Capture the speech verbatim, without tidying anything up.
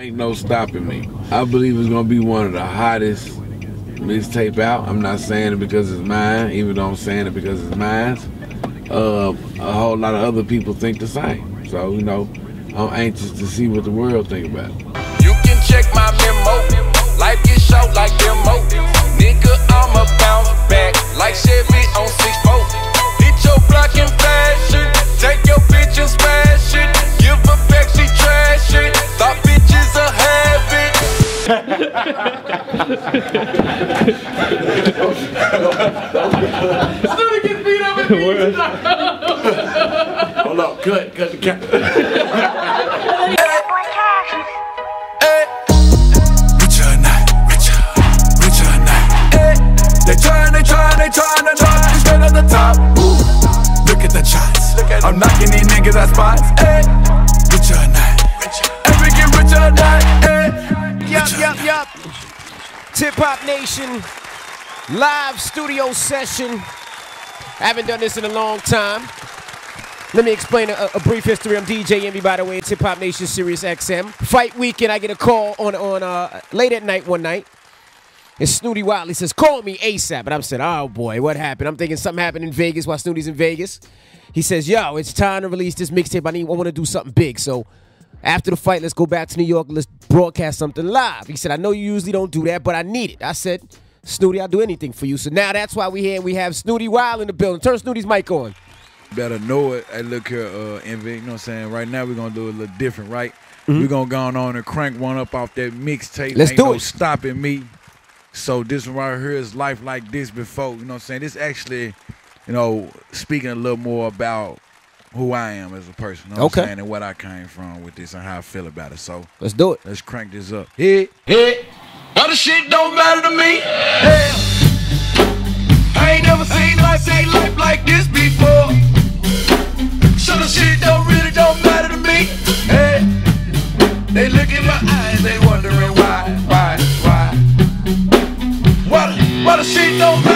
Ain't no stopping me. I believe it's gonna be one of the hottest mixtape out. I'm not saying it because it's mine, even though I'm saying it because it's mine. Uh, a whole lot of other people think the same. So, you know, I'm anxious to see what the world think about it. You can check my memo. Life gets short like demo. Nigga, I'm a bounce back like Chevy on six four. Hit your block and flash it. Take your bitch and smash it. Give a back, she trash it. Thought bitches a habit. Snootie gets beat up with me. Hold up, cut, cut the cat. They trying, they trying, they trying to knock me straight on the top. Ooh, look at the shots. I'm knocking these niggas out spots. Ayy, rich or not. Every get rich or not. Ayy, yup, yup, yup. Hip Hop Nation, live studio session. I haven't done this in a long time. Let me explain a, a brief history. I'm D J Envy, by the way. It's Hip Hop Nation, Sirius X M. Fight weekend, I get a call on, on uh, late at night one night. And Snootie Wild, he says, call me ASAP. And I'm saying, oh boy, what happened? I'm thinking something happened in Vegas while Snootie's in Vegas. He says, yo, it's time to release this mixtape. I need, I want to do something big. So after the fight, let's go back to New York and let's broadcast something live. He said, I know you usually don't do that, but I need it. I said, Snootie, I'll do anything for you. So now that's why we're here and we have Snootie Wild in the building. Turn Snootie's mic on. Better know it. Hey, look here, uh, Envy. You know what I'm saying? Right now we're going to do it a little different, right? Mm-hmm. We're going to go on and crank one up off that mixtape. Let's Ain't do no it. Stopping me. So this one right here is life like this before, you know what I'm saying? This actually, you know, speaking a little more about who I am as a person, you know what okay. I'm saying, and what I came from with this and how I feel about it. So let's do it. Let's crank this up. Hit, hit. Other shit don't matter to me. Hell, I ain't never seen life, ain't life like this before. So the shit don't really don't matter to me. Hey, they look in my eyes, they wondering why, why, why. What a shit don't